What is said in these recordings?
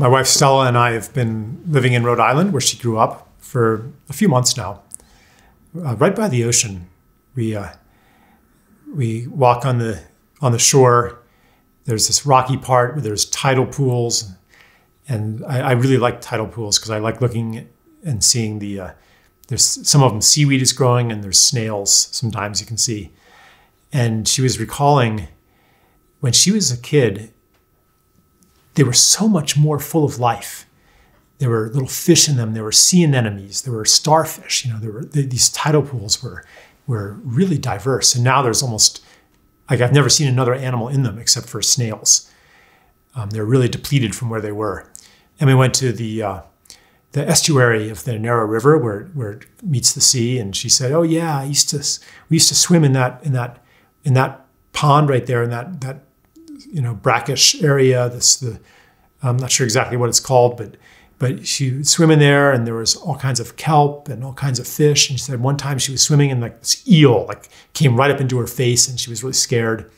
My wife Stella and I have been living in Rhode Island, where she grew up, for a few months now, right by the ocean. We walk on the shore. There's this rocky part where there's tidal pools, and I really like tidal pools because I like looking and seeing the. There's some of them seaweed is growing, and there's snails sometimes you can see. And she was recalling when she was a kid, they were so much more full of life. There were little fish in them. There were sea anemones. There were starfish. You know, there were these tidal pools were really diverse. And now there's almost, like, I've never seen another animal in them except for snails. They're really depleted from where they were. And we went to the estuary of the narrow river where it meets the sea. And she said, "Oh yeah, we used to swim in that pond right there, in that you know, brackish area." I'm not sure exactly what it's called, but she would swim in there, and there was all kinds of kelp and all kinds of fish. And she said one time she was swimming, and like this eel came right up into her face, and she was really scared.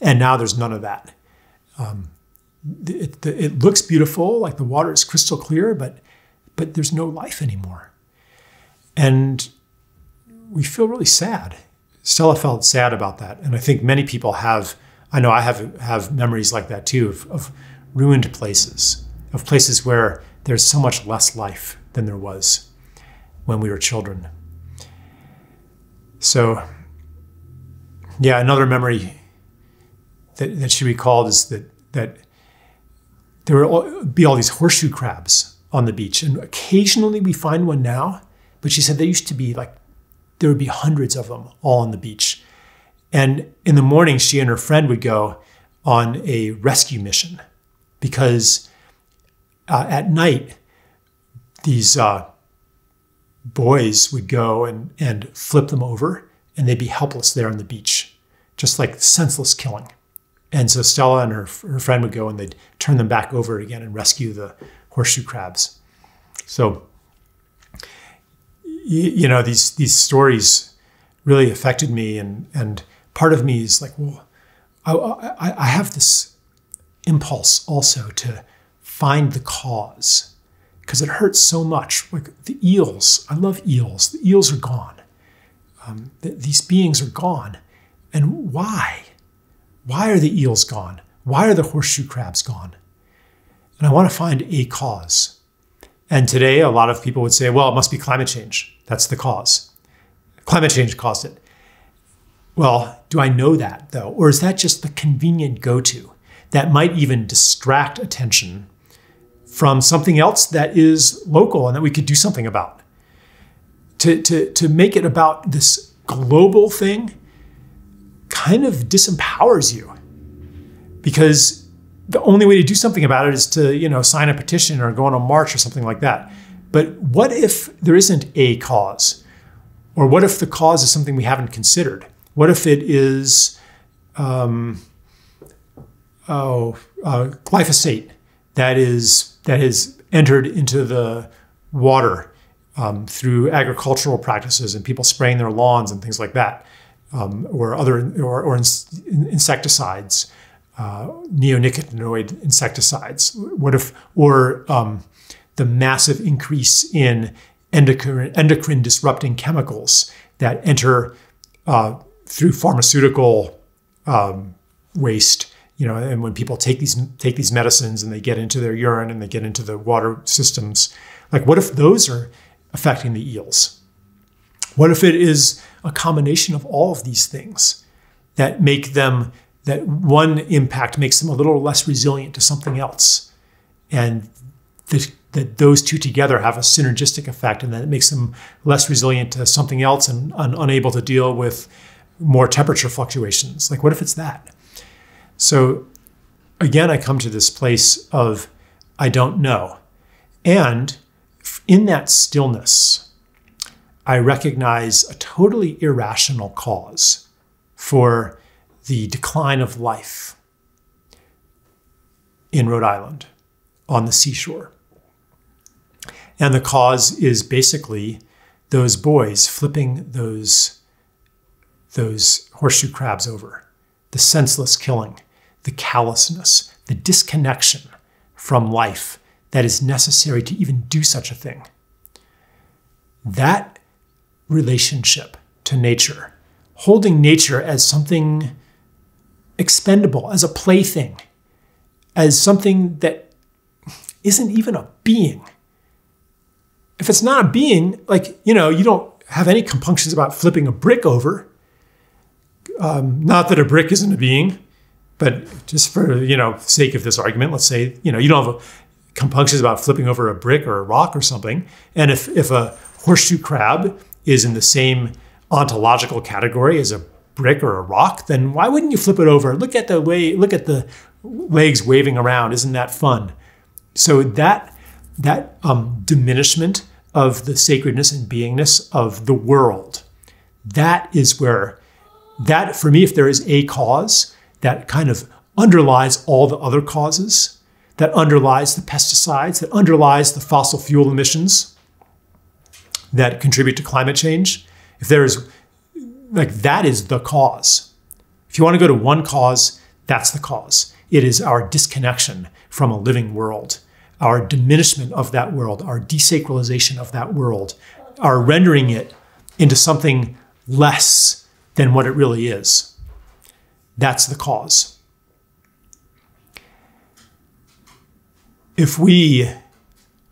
And now there's none of that. It looks beautiful, like the water is crystal clear, but there's no life anymore. And we feel really sad. Stella felt sad about that. And I think many people have, I know I have memories like that too, of ruined places, of places where there's so much less life than there was when we were children. So yeah, another memory that she recalled is that there would be all these horseshoe crabs on the beach. And occasionally we find one now, but she said they used to be there would be hundreds of them all on the beach. And in the morning, she and her friend would go on a rescue mission because at night, these boys would go and flip them over, and they'd be helpless there on the beach, just like senseless killing. And so Stella and her friend would go, and they'd turn them back over again and rescue the horseshoe crabs. So, you know, these stories really affected me, and part of me is like, well, I have this impulse also to find the cause, because it hurts so much. Like the eels, I love eels. The eels are gone. These beings are gone, and why? Why are the eels gone? Why are the horseshoe crabs gone? And I want to find a cause. And today, a lot of people would say, well, it must be climate change. That's the cause. Climate change caused it. Well, do I know that, though? Or is that just the convenient go-to that might even distract attention from something else that is local and that we could do something about? To make it about this global thing kind of disempowers you, because the only way to do something about it is to, you know, sign a petition or go on a march or something like that. But what if there isn't a cause? Or what if the cause is something we haven't considered? What if it is glyphosate that is entered into the water through agricultural practices and people spraying their lawns and things like that, or insecticides? Neonicotinoid insecticides. What if, or the massive increase in endocrine disrupting chemicals that enter through pharmaceutical waste. You know, and when people take these medicines and they get into their urine and they get into the water systems, like what if those are affecting the eels? What if it is a combination of all of these things that make them? That one impact makes them a little less resilient to something else. And that those two together have a synergistic effect, and that it makes them less resilient to something else and unable to deal with more temperature fluctuations. Like, what if it's that? So again, I come to this place of, I don't know. And in that stillness, I recognize a totally irrational cause for the decline of life in Rhode Island on the seashore. And the cause is basically those boys flipping those horseshoe crabs over, the senseless killing, the callousness, the disconnection from life that is necessary to even do such a thing. That relationship to nature, holding nature as something expendable, as a plaything, as something that isn't even a being. If it's not a being, like, you know, you don't have any compunctions about flipping a brick over. Not that a brick isn't a being, but just for, you know, sake of this argument, let's say, you know, you don't have compunctions about flipping over a brick or a rock or something. And if a horseshoe crab is in the same ontological category as a brick or a rock, then why wouldn't you flip it over? Look at the legs waving around. Isn't that fun? So that diminishment of the sacredness and beingness of the world, that is where, that for me, if there is a cause that kind of underlies all the other causes, that underlies the pesticides, that underlies the fossil fuel emissions that contribute to climate change, if there is, like, that is the cause. If you want to go to one cause, that's the cause. It is our disconnection from a living world, our diminishment of that world, our desacralization of that world, our rendering it into something less than what it really is. That's the cause. If we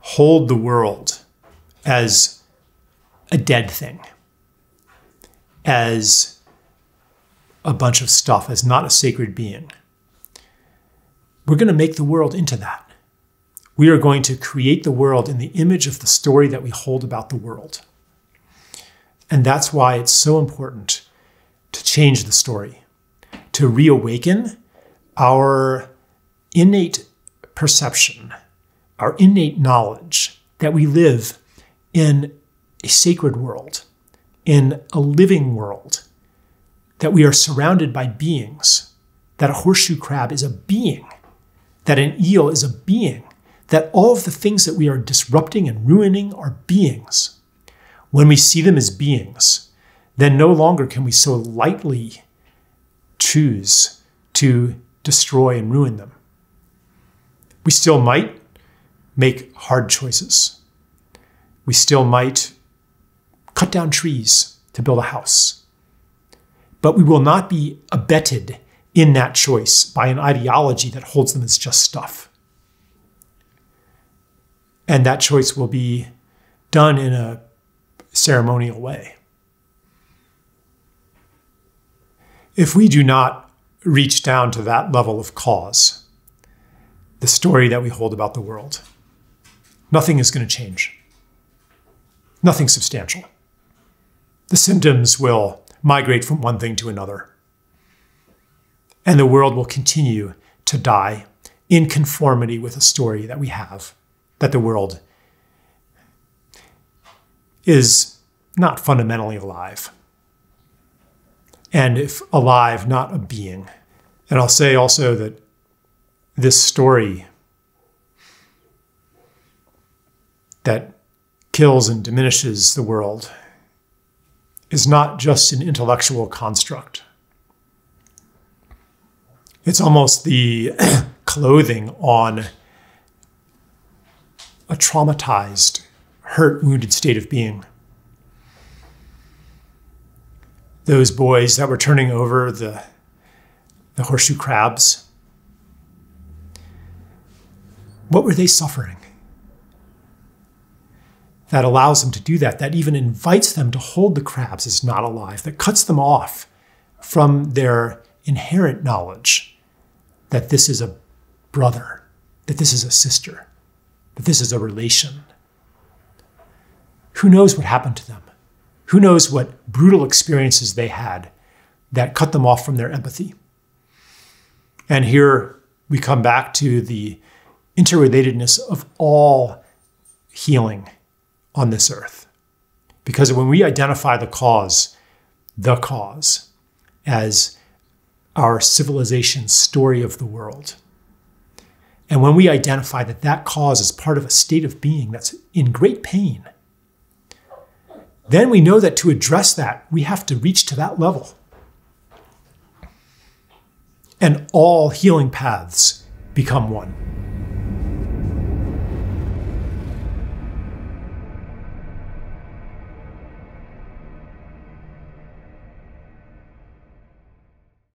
hold the world as a dead thing, as a bunch of stuff, as not a sacred being, we're going to make the world into that. We are going to create the world in the image of the story that we hold about the world. And that's why it's so important to change the story, to reawaken our innate perception, our innate knowledge that we live in a sacred world, in a living world, that we are surrounded by beings, that a horseshoe crab is a being, that an eel is a being, that all of the things that we are disrupting and ruining are beings. When we see them as beings, then no longer can we so lightly choose to destroy and ruin them. We still might make hard choices. We still might cut down trees to build a house. But we will not be abetted in that choice by an ideology that holds them as just stuff. And that choice will be done in a ceremonial way. If we do not reach down to that level of cause, the story that we hold about the world, nothing is going to change. Nothing substantial. The symptoms will migrate from one thing to another. And the world will continue to die in conformity with a story that we have, that the world is not fundamentally alive. And if alive, not a being. And I'll say also that this story that kills and diminishes the world is not just an intellectual construct. It's almost the clothing on a traumatized, hurt, wounded state of being. Those boys that were turning over the horseshoe crabs, what were they suffering that allows them to do that, that even invites them to hold the crabs as not alive, that cuts them off from their inherent knowledge that this is a brother, that this is a sister, that this is a relation? Who knows what happened to them? Who knows what brutal experiences they had that cut them off from their empathy? And here we come back to the interrelatedness of all healing on this earth. Because when we identify the cause, as our civilization's story of the world, and when we identify that that cause is part of a state of being that's in great pain, then we know that to address that, we have to reach to that level. And all healing paths become one.